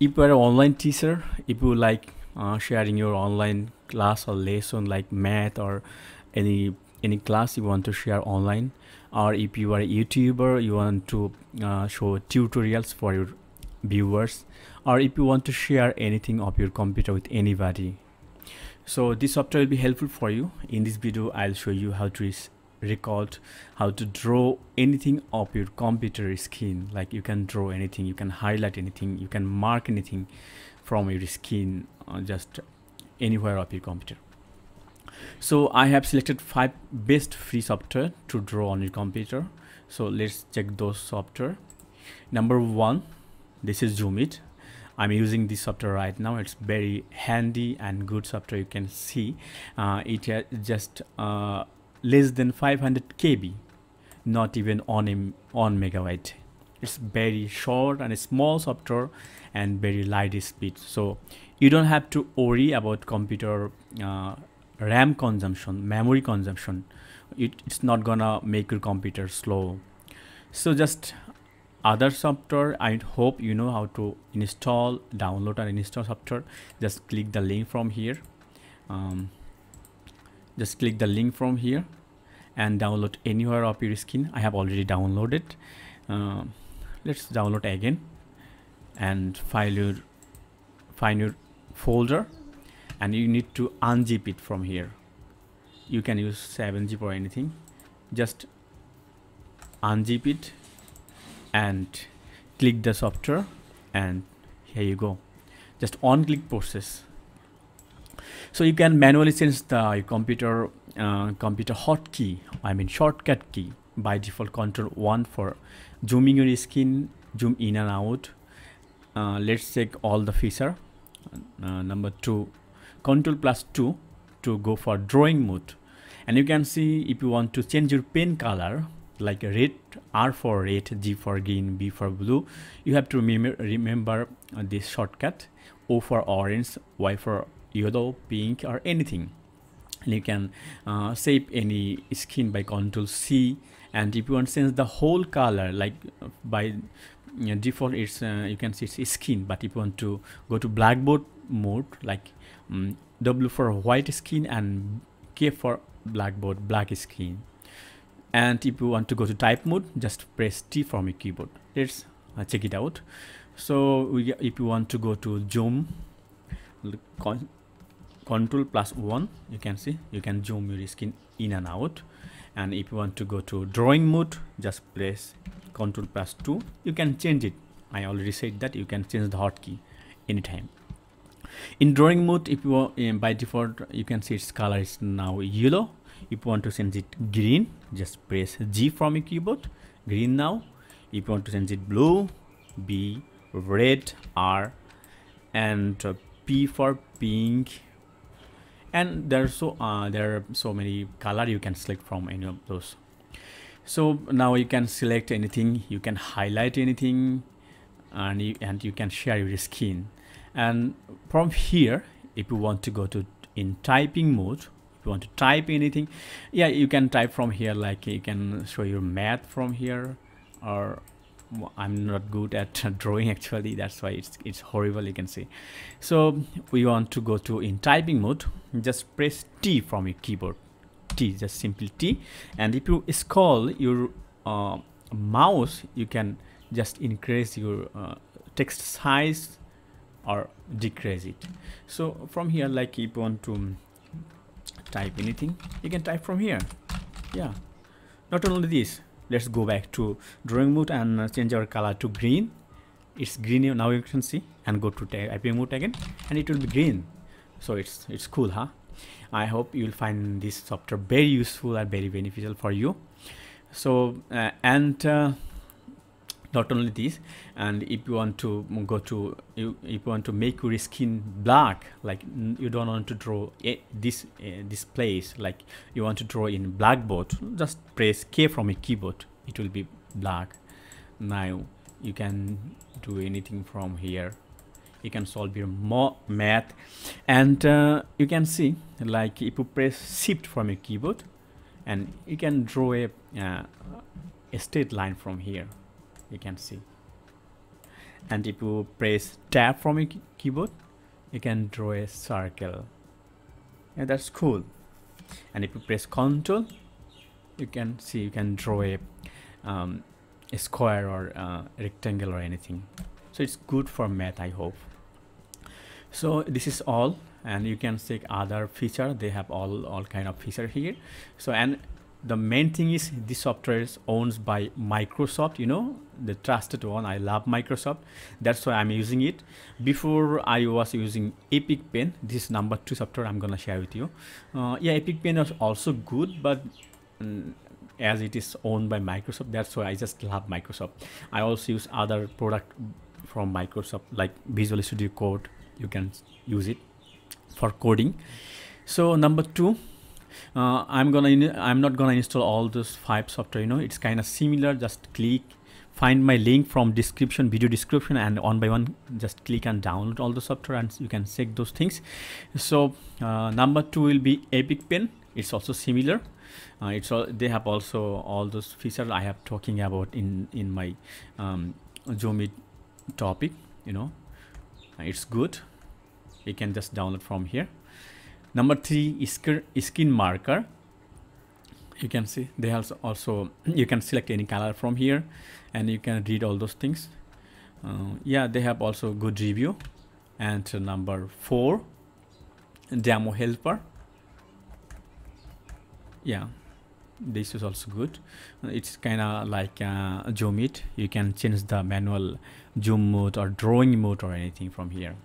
If you are an online teacher, if you like sharing your online class or lesson like math or any class you want to share online, or if you are a YouTuber, you want to show tutorials for your viewers, or if you want to share anything of your computer with anybody. So this software will be helpful for you. In this video, I'll show you how to record, how to draw anything of your computer screen. Like you can draw anything, you can highlight anything, you can mark anything from your screen, just anywhere of your computer. So I have selected 5 best free software to draw on your computer. So let's check those software. Number 1, this is Zoomit. I'm using this software right now. It's very handy and good software. You can see it just less than 500 KB, not even on megabyte. It's very short and a small software and very light speed, so you don't have to worry about computer RAM consumption, memory consumption. It's not gonna make your computer slow. So just other software, I hope you know how to install, download and install software. Just click the link from here, and download anywhere of your screen. I have already downloaded. Let's download again and find your folder, and you need to unzip it from here. You can use 7-zip or anything. Just unzip it and click the software, and here you go. Just on click process. So you can manually change the computer hotkey, I mean shortcut key. By default Ctrl+1 for zooming your skin, zoom in and out. Let's check all the feature. Number 2, Ctrl+2 to go for drawing mode. And you can see if you want to change your pen color, like red, R for red, G for green, B for blue, you have to remember this shortcut. O for orange, Y for yellow, pink or anything. And you can shape any skin by Ctrl+C. And if you want to change the whole color, like by default it's you can see it's skin, but if you want to go to blackboard mode, like W for white skin and K for blackboard, black skin. And if you want to go to type mode, just press T from your keyboard. Let's check it out. So if you want to go to zoom, Ctrl+1, you can see you can zoom your skin in and out. And if you want to go to drawing mode, just press Ctrl+2. You can change it. I already said that you can change the hotkey anytime. In drawing mode, if you want, by default you can see its color is now yellow. If you want to change it green, just press G from your keyboard, green now. If you want to change it blue, B, red, R, and P for pink. And there are so many color you can select from any of those. So now you can select anything, you can highlight anything, and you can share your skin. And from here, if you want to go to in typing mode, if you want to type anything, yeah, you can type from here. Like you can show your math from here, or I'm not good at drawing actually, that's why it's horrible, you can see. So we want to go to in typing mode, just press T from your keyboard, T, just simply T. And if you scroll your mouse, you can just increase your text size or decrease it. So from here, like if you want to type anything, you can type from here. Yeah, not only this. Let's go back to drawing mode and change our color to green. It's green now, you can see. And go to typing mode again, and it will be green. So it's cool, huh? I hope you'll find this software very useful and very beneficial for you. So not only this, and if you want to go to, if you want to make your skin black, like you don't want to draw this place, like you want to draw in blackboard, just press K from a keyboard, it will be black. Now you can do anything from here. You can solve your math, and you can see, like if you press Shift from a keyboard, and you can draw a straight line from here. You can see. And if you press tab from your keyboard, you can draw a circle. Yeah, that's cool. And if you press Control, you can see you can draw a square or a rectangle or anything. So it's good for math, I hope. So this is all, and you can check other feature. They have all kind of feature here. So, and the main thing is this software is owned by Microsoft, you know, the trusted one. I love Microsoft. That's why I'm using it. Before I was using Epic Pen. This is number 2 software I'm gonna share with you. Yeah, Epic Pen is also good, but as it is owned by Microsoft, that's why I just love Microsoft. I also use other product from Microsoft like Visual Studio Code. You can use it for coding. So number 2. I'm not gonna install all those 5 software, you know, it's kind of similar. Just click, find my link from description, video description, and one by one just click and download all the software, and you can check those things. So number 2 will be Epic Pen. It's also similar. It's all, they have also all those features I have talking about in my Zoomit topic, you know. It's good. You can just download from here. Number 3 is Screen Marker. You can see they also you can select any color from here, and you can read all those things. Yeah, they have also good review. And number 4, Demo Helper. Yeah, this is also good. It's kind of like Zoomit. You can change the manual zoom mode or drawing mode or anything from here.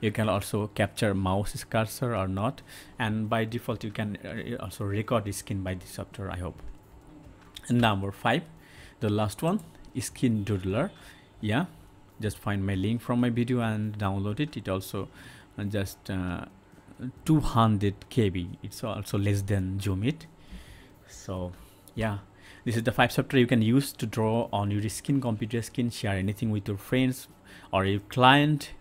You can also capture mouse cursor or not, and by default you can also record the skin by the software, I hope. And number 5, the last one, is Skin Doodler. Yeah, just find my link from my video and download it. It also just 200 KB. It's also less than Zoomit. So yeah, this is the 5 software you can use to draw on your skin, computer skin, share anything with your friends or your client.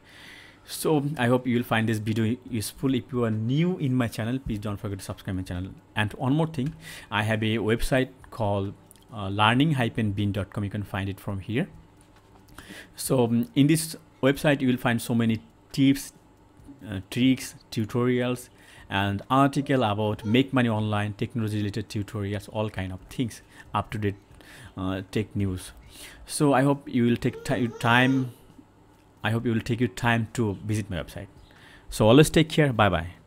So I hope you will find this video useful. If you are new in my channel, please don't forget to subscribe my channel. And one more thing, I have a website called learning-bin.com. You can find it from here. So in this website, you will find so many tips, tricks, tutorials, and article about make money online, technology related tutorials, all kind of things, up to date tech news. So I hope you will take your time to visit my website. So always take care. Bye bye.